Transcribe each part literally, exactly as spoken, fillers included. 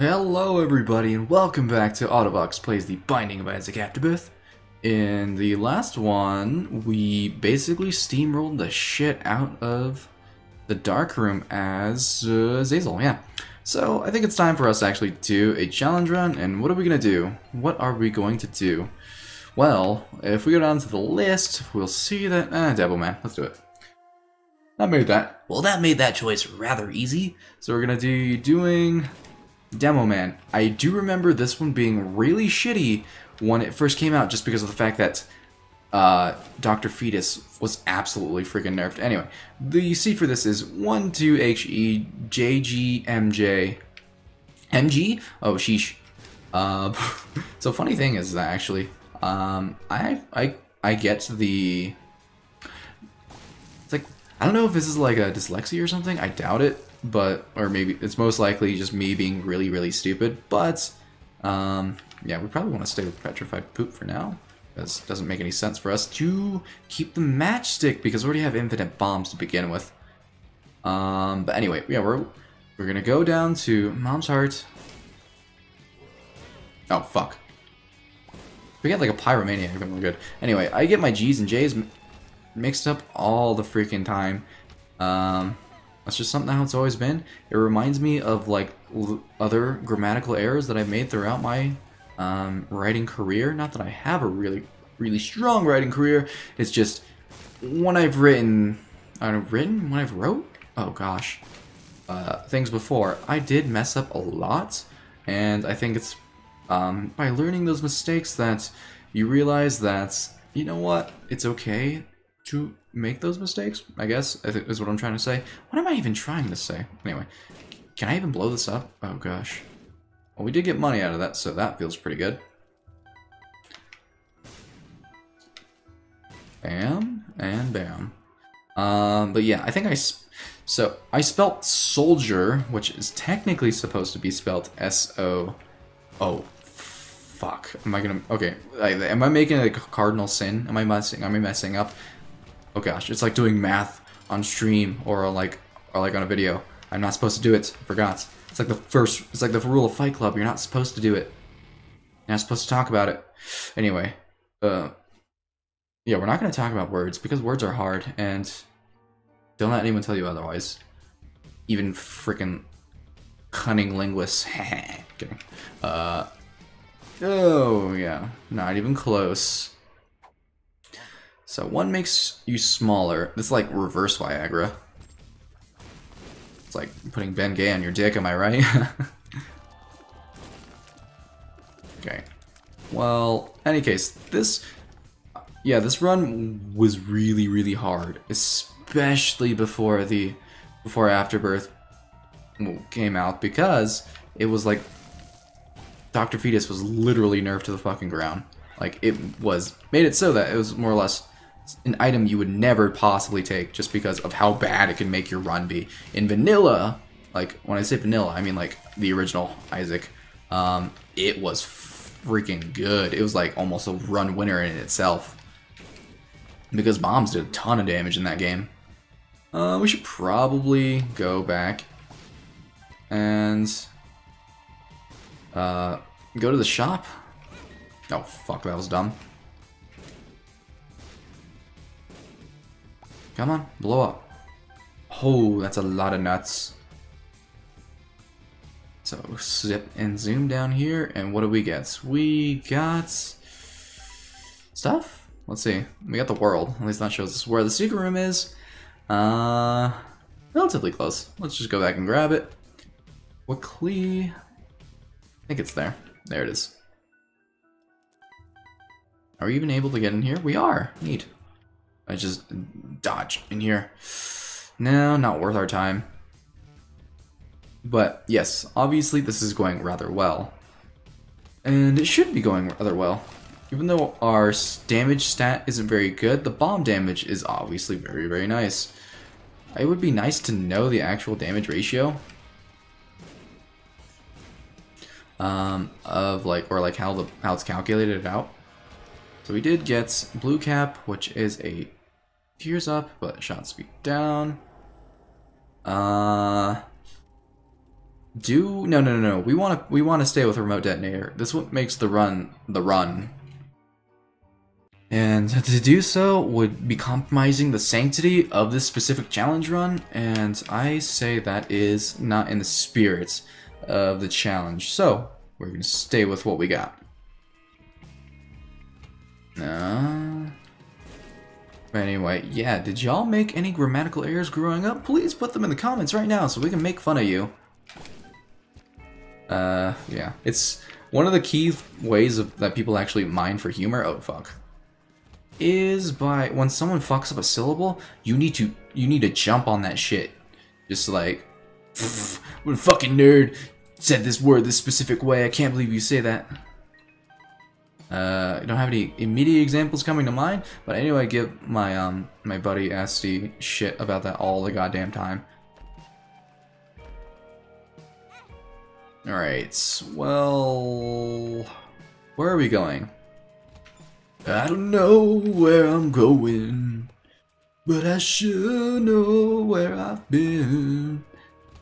Hello everybody and welcome back to Autobox Plays The Binding of Isaac Afterbirth. In the last one, we basically steamrolled the shit out of the dark room as uh, Zazel, yeah. So I think it's time for us to actually do a challenge run, and what are we going to do? What are we going to do? Well, if we go down to the list, we'll see that... Ah, Devilman, let's do it. That made that. Well, that made that choice rather easy. So we're going to do doing... Demo Man. I do remember this one being really shitty when it first came out just because of the fact that uh, Doctor Fetus was absolutely freaking nerfed. Anyway, the seed for this is one two H E J G M J. M G? Oh, sheesh. Uh, so funny thing is that actually, um, I, I, I get the... It's like, I don't know if this is like a dyslexia or something. I doubt it. But, or maybe, it's most likely just me being really, really stupid, but, um, yeah, we probably want to stay with Petrified Poop for now, because it doesn't make any sense for us to keep the matchstick, because we already have infinite bombs to begin with. Um, but anyway, yeah, we're, we're gonna go down to Mom's Heart. Oh, fuck. We got, like, a Pyromania, I think we're good. Anyway, I get my G's and J's mixed up all the freaking time. Um... That's just something how it's always been. It reminds me of like l other grammatical errors that I've made throughout my um, writing career. Not that I have a really, really strong writing career. It's just when I've written, I've written when I've wrote. Oh gosh, uh, things before I did mess up a lot, and I think it's um, by learning those mistakes that you realize that you know what, it's okay to make those mistakes, I guess, is what I'm trying to say. What am I even trying to say? Anyway, can I even blow this up? Oh, gosh. Well, we did get money out of that, so that feels pretty good. Bam, and bam. Um, but yeah, I think I... Sp so, I spelt soldier, which is technically supposed to be spelt S O... Oh, fuck. Am I gonna... Okay, I, am I making a cardinal sin? Am I messing, am I messing up? Oh gosh, it's like doing math on stream or like or like on a video. I'm not supposed to do it. I forgot. It's like the first. It's like the rule of Fight Club. You're not supposed to do it. You're not supposed to talk about it. Anyway, uh, yeah, we're not gonna talk about words because words are hard, and don't let anyone tell you otherwise. Even freaking cunning linguists. Kidding. Uh, oh yeah, not even close. So one makes you smaller. It's like reverse Viagra. It's like putting Ben Gay on your dick, am I right? Okay. Well, any case, this... Yeah, this run was really, really hard. Especially before the... Before Afterbirth came out, because it was like... Doctor Fetus was literally nerfed to the fucking ground. Like, it was... Made it so that it was more or less... an item you would never possibly take just because of how bad it can make your run be. In vanilla, like, when I say vanilla, I mean, like, the original Isaac, um, it was freaking good. It was, like, almost a run winner in itself. Because bombs did a ton of damage in that game. Uh, we should probably go back and, uh, go to the shop. Oh, fuck, that was dumb. Come on, blow up. Oh, that's a lot of nuts. So, zip and zoom down here, and what do we get? We got... stuff? Let's see. We got the world. At least that shows us where the secret room is. Uh, relatively close. Let's just go back and grab it. Quickly. I think it's there. There it is. Are we even able to get in here? We are. Neat. I just dodge in here. No, not worth our time. But yes, obviously this is going rather well. And it should be going rather well. Even though our damage stat isn't very good, the bomb damage is obviously very, very nice. It would be nice to know the actual damage ratio. Um, of like, or like how, the, how it's calculated out. So we did get Blue Cap, which is a tears up, but shot speed down. Uh, Do no no no no. We want to we want to stay with Remote Detonator. This one makes the run the run. And to do so would be compromising the sanctity of this specific challenge run, and I say that is not in the spirit of the challenge. So we're gonna stay with what we got. Uh, but anyway, yeah, did y'all make any grammatical errors growing up? Please put them in the comments right now so we can make fun of you. Uh, yeah, it's one of the key ways of, that people actually mine for humor, oh fuck, is by, when someone fucks up a syllable, you need to, you need to jump on that shit. Just like, what a fucking nerd said this word this specific way, I can't believe you say that. Uh, I don't have any immediate examples coming to mind, but anyway, I give my, um, my buddy Asti shit about that all the goddamn time. Alright, well, where are we going? I don't know where I'm going, but I sure know where I've been.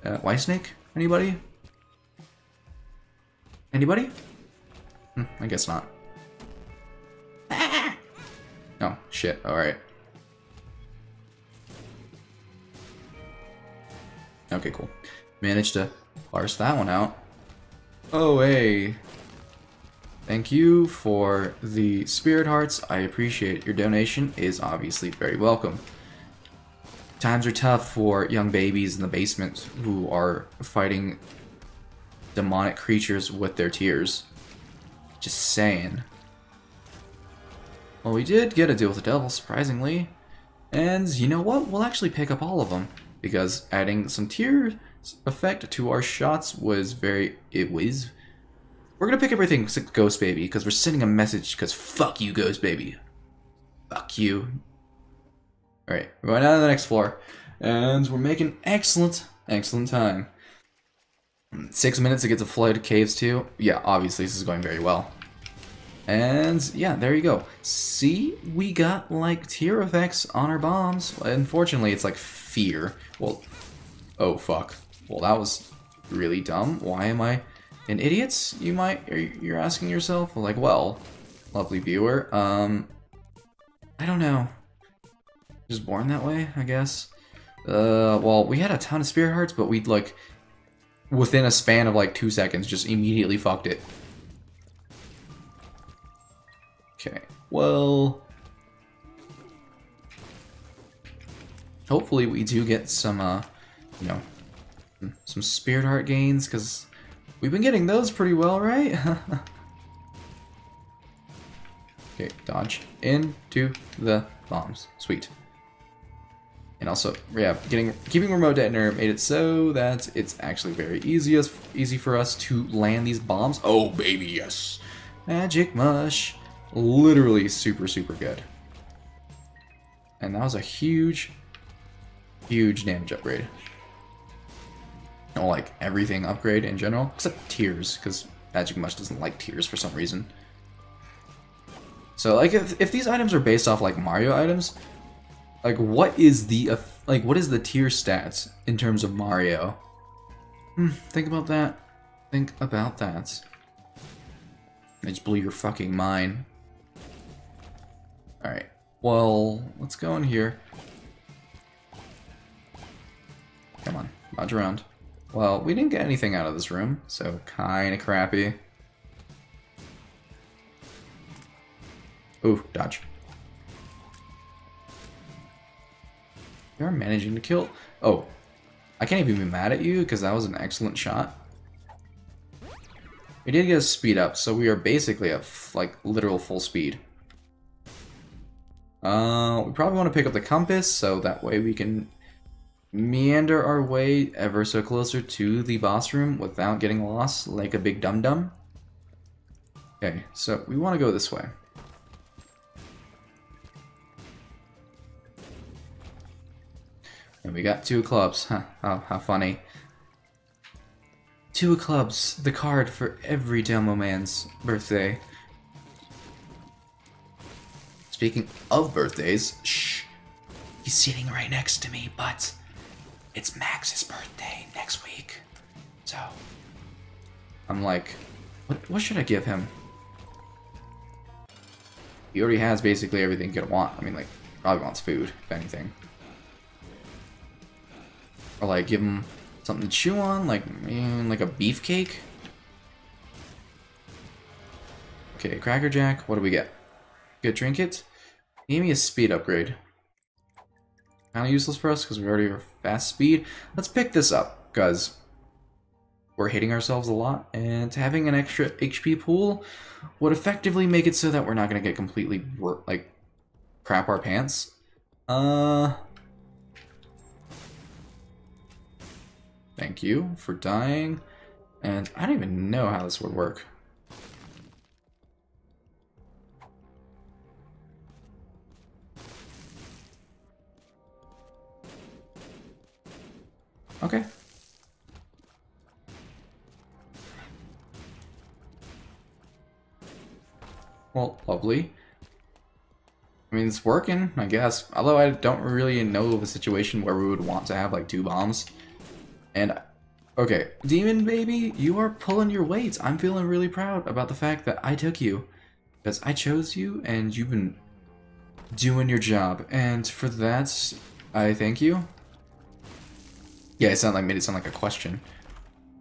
Uh, White Snake? Anybody? Anybody? Hm, I guess not. Oh, shit, alright. Okay, cool. Managed to parse that one out. Oh, hey. Thank you for the spirit hearts. I appreciate it. Your donation is obviously very welcome. Times are tough for young babies in the basement who are fighting demonic creatures with their tears. Just saying. Well, we did get a deal with the devil, surprisingly. And you know what? We'll actually pick up all of them, because adding some tears effect to our shots was very it was we're gonna pick everything except Ghost Baby, because we're sending a message, because fuck you, Ghost Baby, fuck you. All right, we're going down to the next floor and we're making excellent excellent time. Six minutes to get to Flooded Caves too. Yeah, obviously this is going very well. And yeah, there you go. See, we got like tier effects on our bombs. Unfortunately, it's like fear. Well, oh fuck. Well, that was really dumb. Why am I an idiot? You might, you're asking yourself, like, well, lovely viewer, um, I don't know. Just born that way, I guess. Uh, well, we had a ton of spirit hearts, but we'd, like, within a span of, like, two seconds, just immediately fucked it. Okay, well, hopefully we do get some, uh, you know, some spirit heart gains, because we've been getting those pretty well, right? Okay, dodge into the bombs. Sweet. And also, yeah, getting keeping Remote Detonator made it so that it's actually very easy, easy for us to land these bombs. Oh, baby, yes. Magic Mush. Literally super, super good. And that was a huge, huge damage upgrade. Or like everything upgrade in general, except tears, because Magic Mush doesn't like tears for some reason. So like, if, if these items are based off like Mario items, like what is the like what is the tier stats in terms of Mario? Hmm, think about that. Think about that. I just blew your fucking mind. All right. Well, let's go in here. Come on, dodge around. Well, we didn't get anything out of this room, so kinda crappy. Ooh, dodge. You're managing to kill. Oh, I can't even be mad at you, because that was an excellent shot. We did get a speed up, so we are basically at like literal full speed. Uh, we probably want to pick up the compass, so that way we can meander our way ever so closer to the boss room without getting lost like a big dum-dum. Okay, so we want to go this way. And we got two clubs, huh? Oh, how funny. Two clubs, the card for every Demo Man's birthday. Speaking of birthdays, shh, he's sitting right next to me, but it's Max's birthday next week. So I'm like, what, what should I give him? He already has basically everything you could want. I mean, like, probably wants food, if anything. Or like, give him something to chew on, like, man, like a beefcake. Okay, Cracker Jack, what do we get? Good trinket. Give me a speed upgrade. Kind of useless for us because we already have fast speed. Let's pick this up because we're hitting ourselves a lot, and having an extra H P pool would effectively make it so that we're not going to get completely, like, crap our pants. Uh... Thank you for dying. And I don't even know how this would work. Okay. Well, lovely. I mean, it's working, I guess. Although I don't really know of a situation where we would want to have, like, two bombs. And, okay. Demon Baby, you are pulling your weights. I'm feeling really proud about the fact that I took you. Because I chose you, and you've been doing your job. And for that, I thank you. Yeah, it sounded like, made it sound like a question.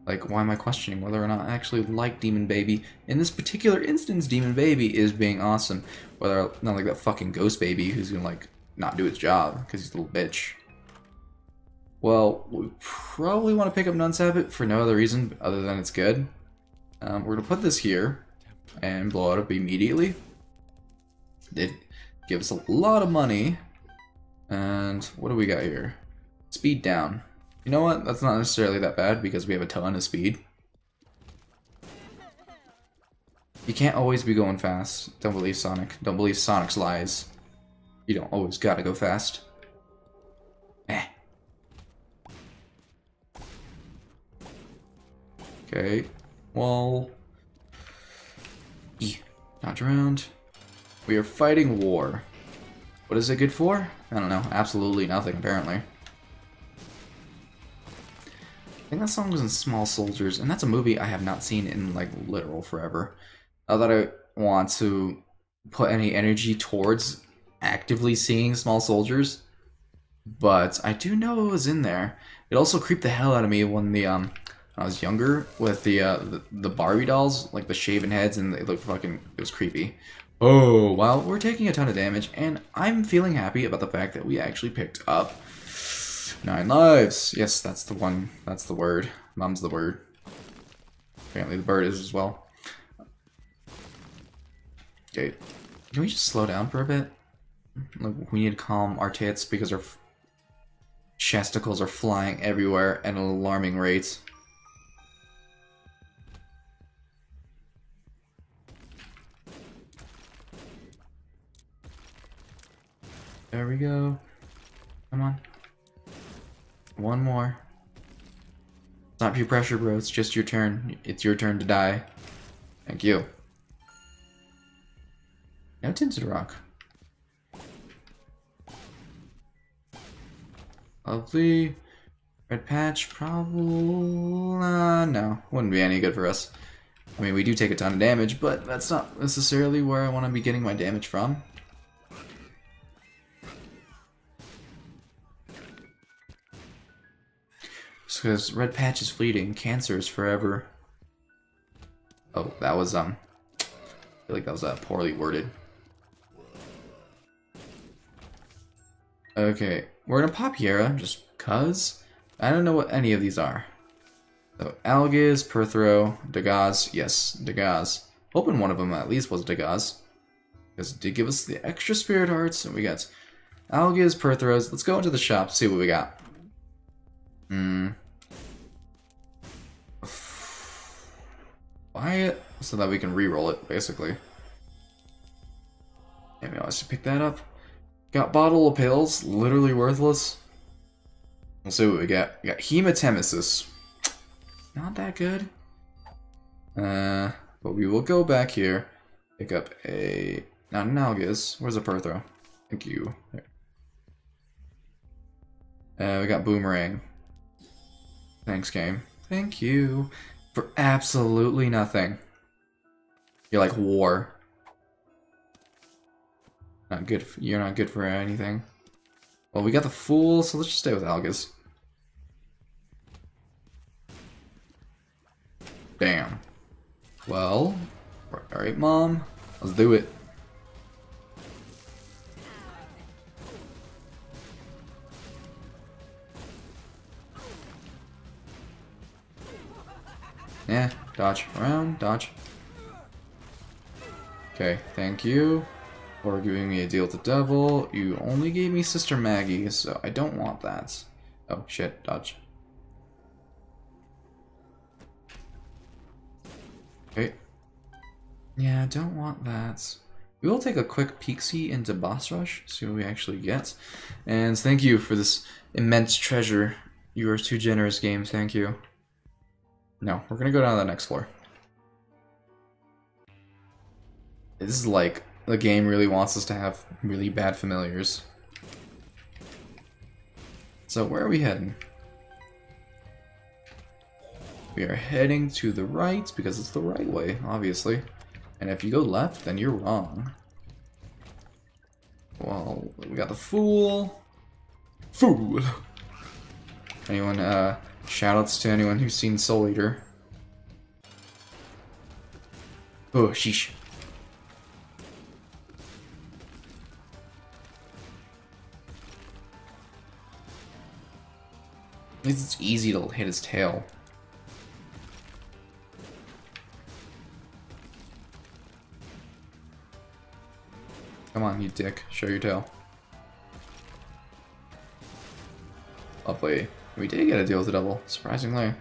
Like, why am I questioning whether or not I actually like Demon Baby? In this particular instance, Demon Baby is being awesome. Whether, I, not like that fucking Ghost Baby who's gonna, like, not do his job because he's a little bitch. Well, we probably want to pick up Nun's Habit for no other reason other than it's good. Um, we're gonna put this here and blow it up immediately. It gives us a lot of money. And what do we got here? Speed down. You know what? That's not necessarily that bad because we have a ton of speed. You can't always be going fast. Don't believe Sonic. Don't believe Sonic's lies. You don't always gotta go fast. Eh. Okay. Well. E. Dodge around. We are fighting war. What is it good for? I don't know. Absolutely nothing, apparently. I think that song was in Small Soldiers, and that's a movie I have not seen in, like, literal forever. Not that I want to put any energy towards actively seeing Small Soldiers, but I do know it was in there. It also creeped the hell out of me when the um when I was younger with the uh the, the Barbie dolls, like the shaven heads, and they looked fucking, it was creepy. Oh, well, we're taking a ton of damage, and I'm feeling happy about the fact that we actually picked up Nine Lives! Yes, that's the one. That's the word. Mom's the word. Apparently the bird is as well. Okay. Can we just slow down for a bit? Like, we need to calm our tits because our chesticles are flying everywhere at an alarming rate. There we go. Come on. One more. It's not peer pressure, bro. It's just your turn. It's your turn to die. Thank you. No tinted rock. Lovely. Red patch, probably. Uh, no, wouldn't be any good for us. I mean, we do take a ton of damage, but that's not necessarily where I want to be getting my damage from. Because red patch is fleeting, cancer is forever. Oh, that was um, I feel like that was uh, poorly worded. Okay, we're gonna pop Yara just cause I don't know what any of these are. So Algiz, Perthro, Degaz, yes, Degaz. Hoping one of them at least was Degaz, because it did give us the extra spirit hearts, and we got Algiz, Perthros. Let's go into the shop, see what we got. Hmm. Buy it so that we can re-roll it, basically. Maybe I should pick that up. Got bottle of pills, literally worthless. We'll see what we got. We got hematemesis. Not that good. Uh, but we will go back here. Pick up a not an Algiz. Where's a Perthro? Thank you. There. Uh, we got boomerang. Thanks, game. Thank you for absolutely nothing. You're like war. Not good. For, you're not good for anything. Well, we got the Fool, so let's just stay with Algiz. Damn. Well, alright, Mom. Let's do it. Yeah, dodge around, dodge. Okay, thank you for giving me a deal with the devil. You only gave me Sister Maggie, so I don't want that. Oh shit, dodge. Okay. Yeah, I don't want that. We will take a quick peek-see into Boss Rush, see what we actually get. And thank you for this immense treasure. You are too generous, game, thank you. No, we're gonna go down to the next floor. This is like, the game really wants us to have really bad familiars. So where are we heading? We are heading to the right, because it's the right way, obviously. And if you go left, then you're wrong. Well, we got the Fool. Fool! Anyone, uh... shoutouts to anyone who's seen Soul Eater. Oh, sheesh. At least it's easy to hit his tail. Come on, you dick. Show your tail. Lovely. We did get a deal with the devil, surprisingly.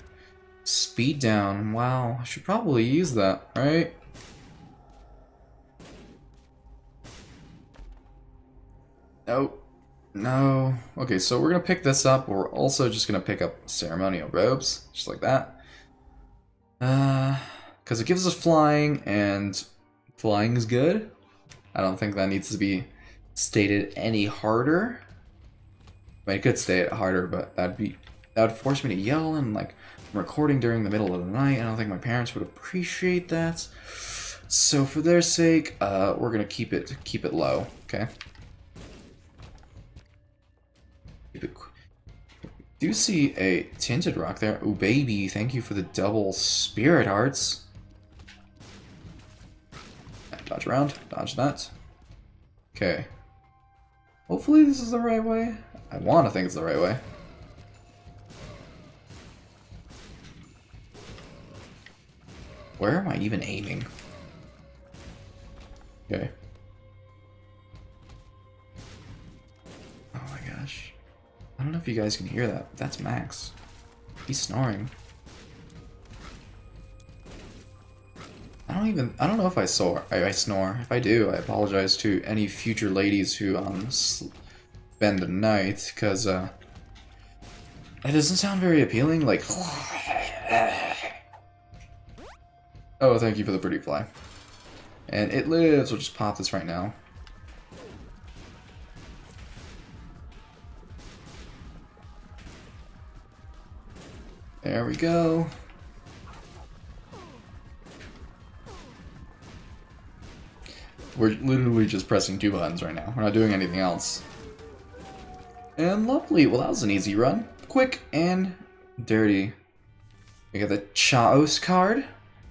Speed down, wow, I should probably use that, right? Oh, no. Okay, so we're gonna pick this up, but we're also just gonna pick up ceremonial robes, just like that. Uh, because it gives us flying, and flying is good. I don't think that needs to be stated any harder. I could stay it harder, but that'd be that would force me to yell and like I'm recording during the middle of the night. I don't think my parents would appreciate that. So for their sake, uh, we're gonna keep it keep it low. Okay. Keep it do see a tinted rock there? Ooh, baby! Thank you for the double spirit hearts. Dodge around. Dodge that. Okay. Hopefully this is the right way. I want to think it's the right way. Where am I even aiming? Okay. Oh my gosh. I don't know if you guys can hear that, but that's Max. He's snoring. I don't even, I don't know if I snore. I, I snore. If I do, I apologize to any future ladies who, um, spend the night, because, uh, it doesn't sound very appealing, like, oh, thank you for the pretty fly. And it lives, we'll just pop this right now. There we go. We're literally just pressing two buttons right now, we're not doing anything else. And lovely. Well, that was an easy run. Quick and dirty. We got the Chaos card.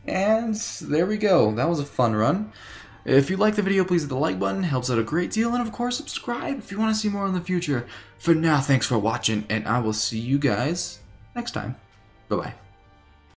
And there we go. That was a fun run. If you like the video, please hit the like button. Helps out a great deal. And of course, subscribe if you want to see more in the future. For now, thanks for watching. And I will see you guys next time. Bye-bye.